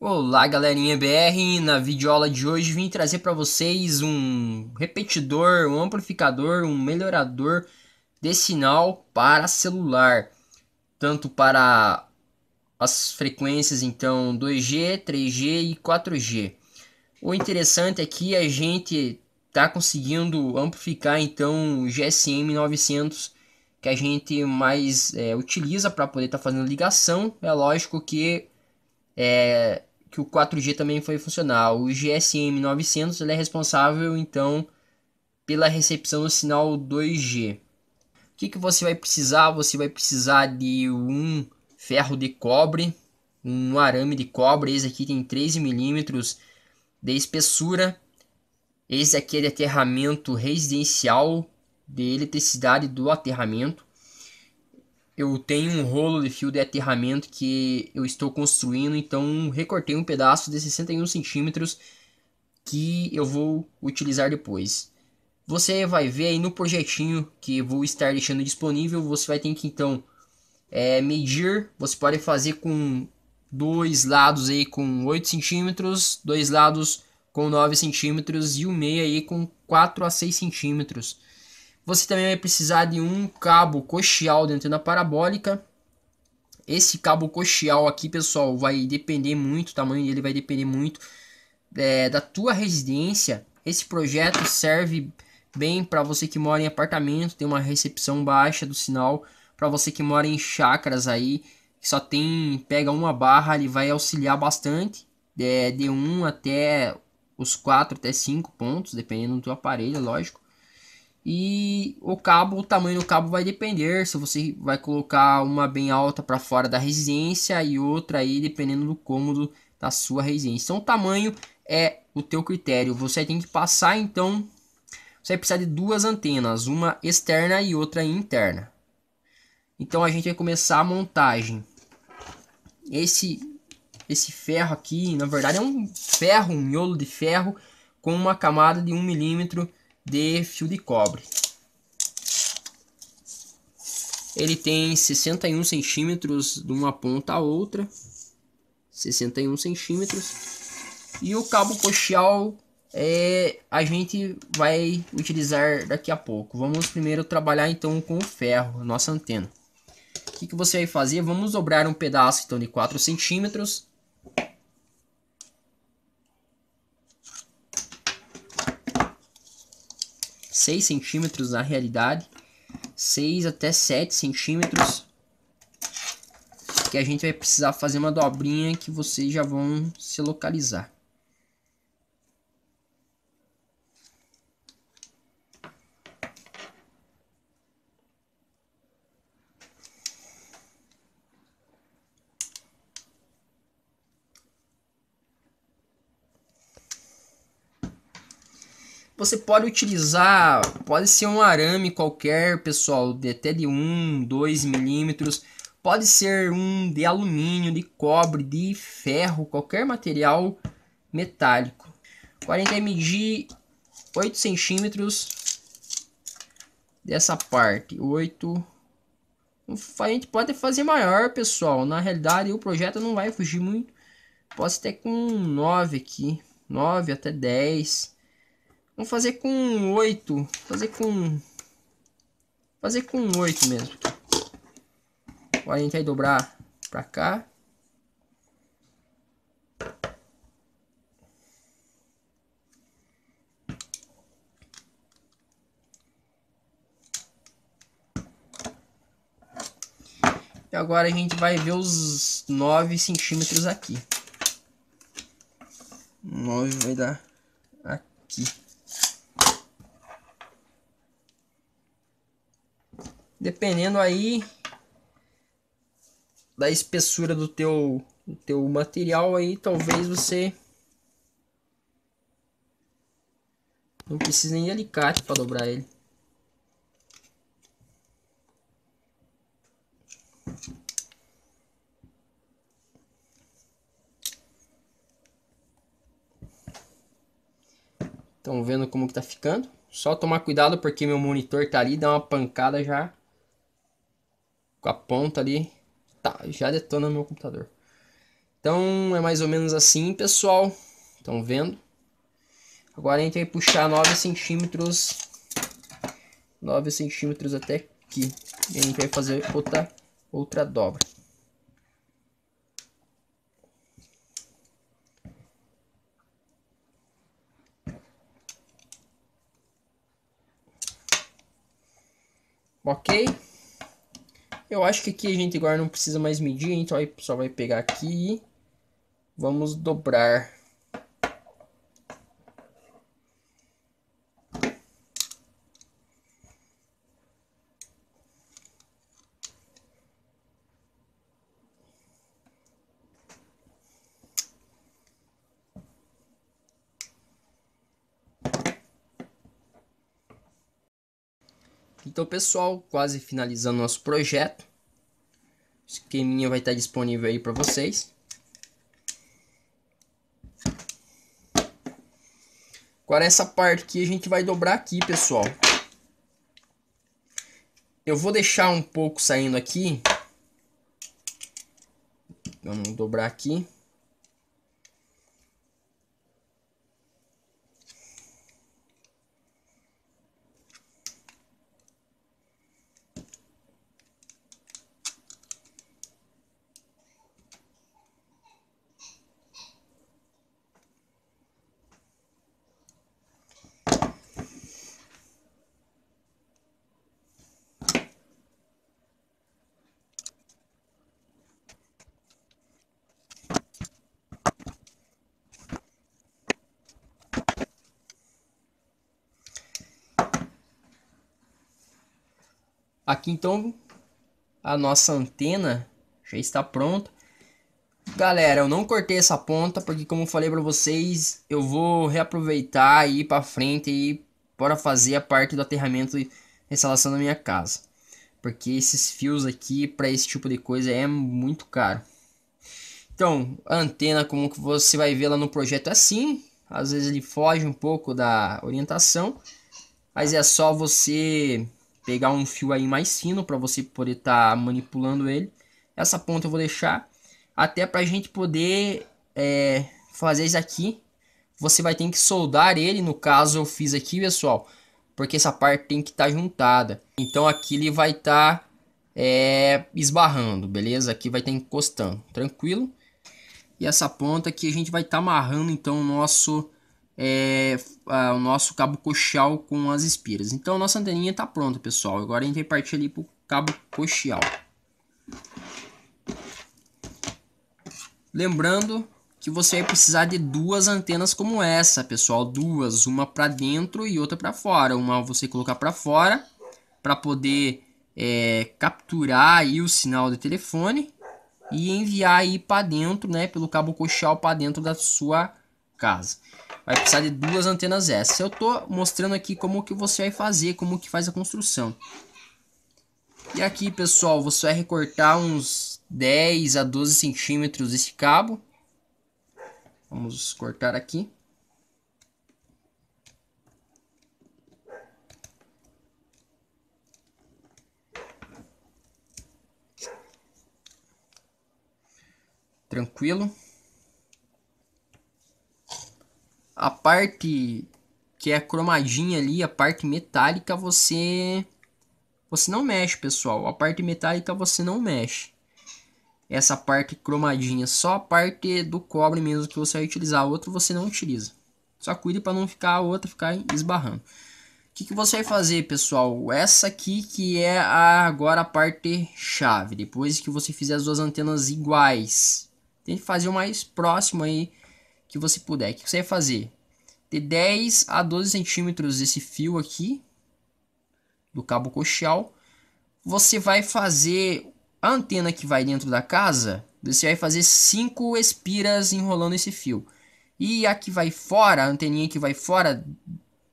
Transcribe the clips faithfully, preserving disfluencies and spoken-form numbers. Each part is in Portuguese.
Olá galerinha B R, na videoaula de hoje vim trazer para vocês um repetidor, um amplificador, um melhorador de sinal para celular. Tanto para as frequências então dois G, três G e quatro G. O interessante é que a gente está conseguindo amplificar então o G S M novecentos que a gente mais é, utiliza para poder estar tá fazendo ligação. É lógico que... É, que o quatro G também foi funcional. O G S M novecentos ele é responsável então pela recepção do sinal dois G. O que, que você vai precisar? Você vai precisar de um ferro de cobre, um arame de cobre. Esse aqui tem treze milímetros de espessura. Esse aqui é de aterramento residencial, de eletricidade do aterramento. Eu tenho um rolo de fio de aterramento que eu estou construindo, então recortei um pedaço de sessenta e um centímetros que eu vou utilizar depois. Você vai ver aí no projetinho que vou estar deixando disponível, você vai ter que então é, medir. Você pode fazer com dois lados aí com oito centímetros, dois lados com nove centímetros e o meio aí com quatro a seis centímetros. Você também vai precisar de um cabo coaxial de antena parabólica. Esse cabo coaxial aqui, pessoal, vai depender muito, o tamanho dele vai depender muito é, da tua residência. Esse projeto serve bem para você que mora em apartamento, tem uma recepção baixa do sinal. Para você que mora em chácaras aí, que só tem, pega uma barra, ele vai auxiliar bastante. É, de um até os quatro, até cinco pontos, dependendo do teu aparelho, lógico. E o cabo, o tamanho do cabo vai depender, se você vai colocar uma bem alta para fora da residência e outra aí dependendo do cômodo da sua residência. Então o tamanho é o teu critério. Você tem que passar então, você vai precisar de duas antenas, uma externa e outra interna. Então a gente vai começar a montagem. Esse, esse ferro aqui, na verdade é um ferro, um miolo de ferro com uma camada de um milímetro. De fio de cobre. Ele tem sessenta e um centímetros de uma ponta a outra, sessenta e um centímetros. E o cabo coaxial é, a gente vai utilizar daqui a pouco. Vamos primeiro trabalhar então com o ferro, a nossa antena. O que, que você vai fazer? Vamos dobrar um pedaço então de quatro centímetros. seis centímetros na realidade, seis até sete centímetros, que a gente vai precisar fazer uma dobrinha que vocês já vão se localizar. Você pode utilizar, pode ser um arame qualquer, pessoal, de até de um, dois milímetros. Pode ser um de alumínio, de cobre, de ferro, qualquer material metálico. Agora a gente vai medir oito centímetros dessa parte. oito. A gente pode fazer maior, pessoal. Na realidade, o projeto não vai fugir muito. Posso até com nove aqui, nove até dez. Vamos fazer com oito, fazer com fazer com oito mesmo. Agora a gente vai dobrar para cá. E agora a gente vai ver os nove centímetros aqui. nove vai dar aqui. Dependendo aí da espessura do teu, do teu material aí, talvez você não precise nem de alicate para dobrar ele. Estão vendo como que tá ficando? Só tomar cuidado porque meu monitor tá ali, dá uma pancada já. Com a ponta ali, tá, já detona meu computador. Então é mais ou menos assim, pessoal. Estão vendo? Agora a gente vai puxar nove centímetros, nove centímetros até aqui. E a gente vai fazer outra, outra dobra. Ok? Eu acho que aqui a gente agora não precisa mais medir, então aí só vai pegar aqui e vamos dobrar. Então, pessoal, quase finalizando nosso projeto. O esqueminha vai estar disponível aí para vocês. Agora essa parte aqui a gente vai dobrar aqui, pessoal. Eu vou deixar um pouco saindo aqui. Vamos dobrar aqui. Aqui então a nossa antena já está pronta. Galera, eu não cortei essa ponta porque, como eu falei para vocês, eu vou reaproveitar e ir para frente e para fazer a parte do aterramento e instalação da minha casa. Porque esses fios aqui para esse tipo de coisa é muito caro. Então, a antena, como que você vai vê-la no projeto, assim, às vezes ele foge um pouco da orientação, mas é só você pegar um fio aí mais fino para você poder estar tá manipulando ele. Essa ponta eu vou deixar até para a gente poder é, fazer isso aqui. Você vai ter que soldar ele, no caso eu fiz aqui, pessoal, porque essa parte tem que estar tá juntada. Então aqui ele vai estar tá, é, esbarrando, beleza? Aqui vai estar tá encostando, tranquilo? E essa ponta aqui a gente vai estar tá amarrando então o nosso... É, a, o nosso cabo coaxial com as espiras. Então a nossa anteninha está pronta, pessoal. Agora a gente vai partir ali para o cabo coaxial. Lembrando que você vai precisar de duas antenas como essa, pessoal. Duas, uma para dentro e outra para fora. Uma você colocar para fora para poder é, capturar aí o sinal do telefone e enviar aí para dentro, né, pelo cabo coaxial para dentro da sua casa. Vai precisar de duas antenas essas. Eu tô mostrando aqui como que você vai fazer, como que faz a construção. E aqui, pessoal, você vai recortar uns dez a doze centímetros esse cabo. Vamos cortar aqui. Tranquilo. A parte que é cromadinha ali, a parte metálica, você você não mexe, pessoal. A parte metálica você não mexe. Essa parte cromadinha, só a parte do cobre mesmo que você vai utilizar. A outra você não utiliza. Só cuide para não ficar a outra ficar esbarrando. O que, que você vai fazer, pessoal? Essa aqui que é a, agora a parte chave. Depois que você fizer as duas antenas iguais, tente fazer o mais próximo aí que você puder. O que você vai fazer? De dez a doze centímetros esse fio aqui do cabo coaxial, você vai fazer a antena que vai dentro da casa. Você vai fazer cinco espiras enrolando esse fio. E a que vai fora, a anteninha que vai fora,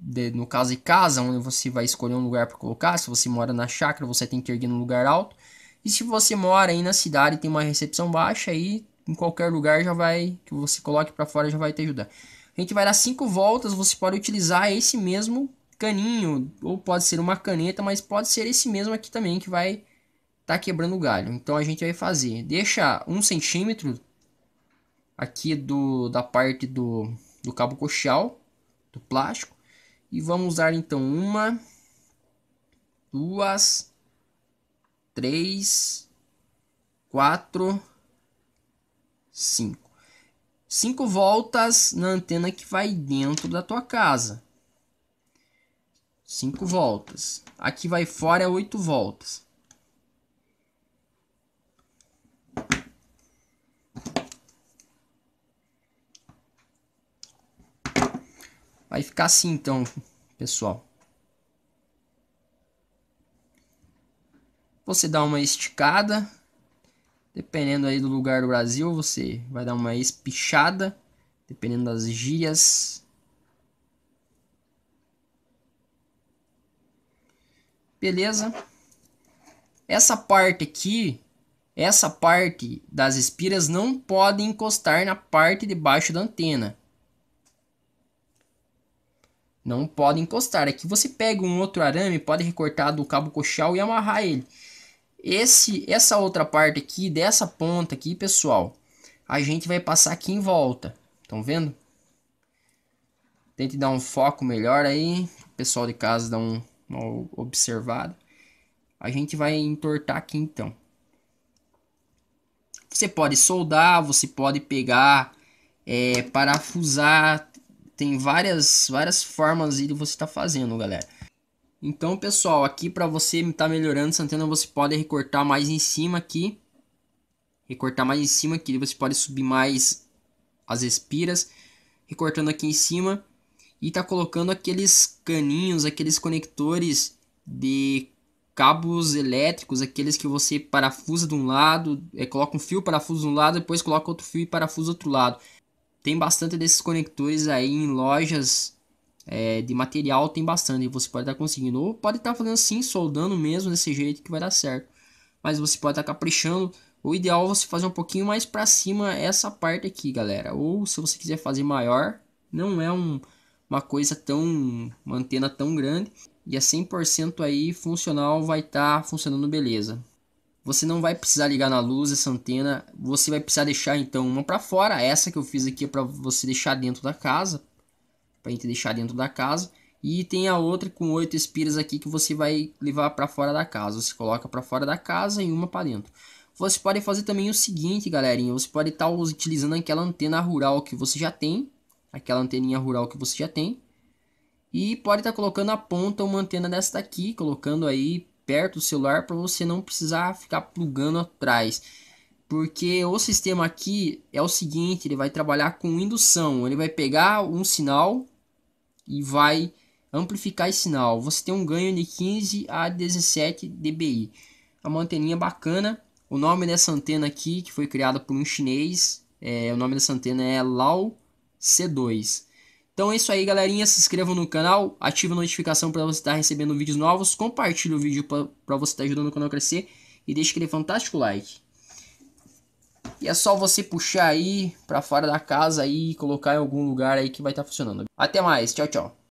de, no caso de casa, onde você vai escolher um lugar para colocar. Se você mora na chácara, você tem que erguer num lugar alto. E se você mora aí na cidade e tem uma recepção baixa, aí em qualquer lugar já vai, que você coloque para fora já vai te ajudar. A gente vai dar cinco voltas, você pode utilizar esse mesmo caninho, ou pode ser uma caneta, mas pode ser esse mesmo aqui também, que vai tá quebrando o galho. Então a gente vai fazer, deixa um centímetro aqui do, da parte do, do cabo coaxial, do plástico. E vamos usar então uma, duas, três, quatro, cinco. Cinco voltas na antena que vai dentro da tua casa. Cinco voltas. Aqui vai fora é oito voltas. Vai ficar assim então, pessoal. Você dá uma esticada, dependendo aí do lugar do Brasil, você vai dar uma espichada, dependendo das gírias. Beleza? Essa parte aqui, essa parte das espiras não pode encostar na parte de baixo da antena. Não pode encostar. Aqui você pega um outro arame, pode recortar do cabo coaxial e amarrar ele. Esse, essa outra parte aqui, dessa ponta aqui, pessoal, a gente vai passar aqui em volta. Estão vendo? Tente dar um foco melhor aí. O pessoal de casa dá um, uma observada. A gente vai entortar aqui então. Você pode soldar, você pode pegar, é, parafusar... Tem várias, várias formas de você estar fazendo, galera. Então, pessoal, aqui para você estar melhorando essa antena, você pode recortar mais em cima aqui. Recortar mais em cima aqui. Você pode subir mais as espiras. Recortando aqui em cima. E tá colocando aqueles caninhos, aqueles conectores de cabos elétricos. Aqueles que você parafusa de um lado. É, coloca um fio, parafusa de um lado. Depois coloca outro fio e parafusa do outro lado. Tem bastante desses conectores aí em lojas, é, de material, tem bastante. Você pode estar conseguindo, ou pode estar fazendo assim, soldando mesmo desse jeito que vai dar certo. Mas você pode estar caprichando. O ideal é você fazer um pouquinho mais para cima essa parte aqui, galera. Ou se você quiser fazer maior, não é um, uma coisa tão, uma antena tão grande. E é cem por cento aí funcional, vai estar funcionando beleza. Você não vai precisar ligar na luz essa antena. Você vai precisar deixar então uma para fora. Essa que eu fiz aqui é para você deixar dentro da casa. Para a gente deixar dentro da casa. E tem a outra com oito espiras aqui que você vai levar para fora da casa. Você coloca para fora da casa e uma para dentro. Você pode fazer também o seguinte, galerinha. Você pode estar utilizando aquela antena rural que você já tem. Aquela anteninha rural que você já tem. E pode estar colocando a ponta uma antena dessa daqui. Colocando aí... perto do celular para você não precisar ficar plugando atrás, porque o sistema aqui é o seguinte, ele vai trabalhar com indução, ele vai pegar um sinal e vai amplificar esse sinal. Você tem um ganho de quinze a dezessete dBi. É uma anteninha bacana. O nome dessa antena aqui, que foi criada por um chinês, é, o nome dessa antena é Lau C dois. Então é isso aí, galerinha, se inscrevam no canal, ative a notificação para você estar recebendo vídeos novos, compartilhe o vídeo para você estar ajudando o canal a crescer e deixe aquele fantástico like. E é só você puxar aí para fora da casa e colocar em algum lugar aí que vai estar funcionando. Até mais, tchau, tchau.